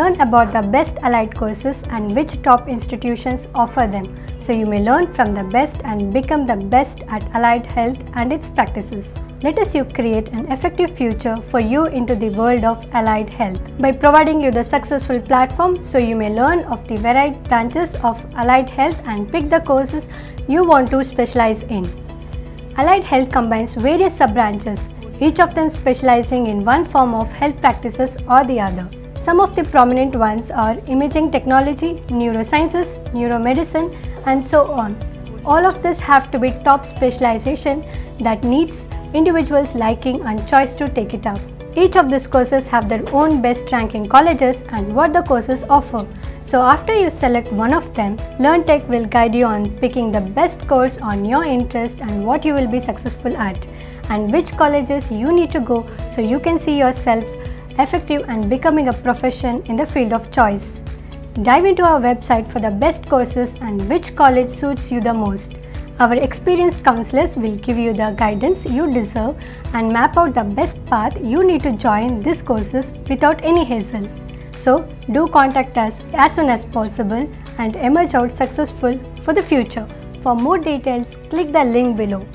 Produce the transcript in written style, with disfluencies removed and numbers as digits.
learn about the best allied courses and which top institutions offer them, so you may learn from the best and become the best at allied health and its practices. Let us create an effective future for you into the world of allied health by providing you the successful platform so you may learn of the varied branches of allied health and pick the courses you want to specialize in. Allied health combines various sub-branches, each of them specializing in one form of health practices or the other. Some of the prominent ones are imaging technology, neurosciences, neuromedicine, and so on. All of this have to be top specialization that needs individuals' liking and choice to take it up. Each of these courses have their own best ranking colleges and what the courses offer. So after you select one of them, LearnTech will guide you on picking the best course on your interest and what you will be successful at, and which colleges you need to go so you can see yourself effective and becoming a profession in the field of choice. Dive into our website for the best courses and which college suits you the most. Our experienced counselors will give you the guidance you deserve and map out the best path you need to join these courses without any hassle. So do contact us as soon as possible and emerge out successful for the future. For more details, click the link below.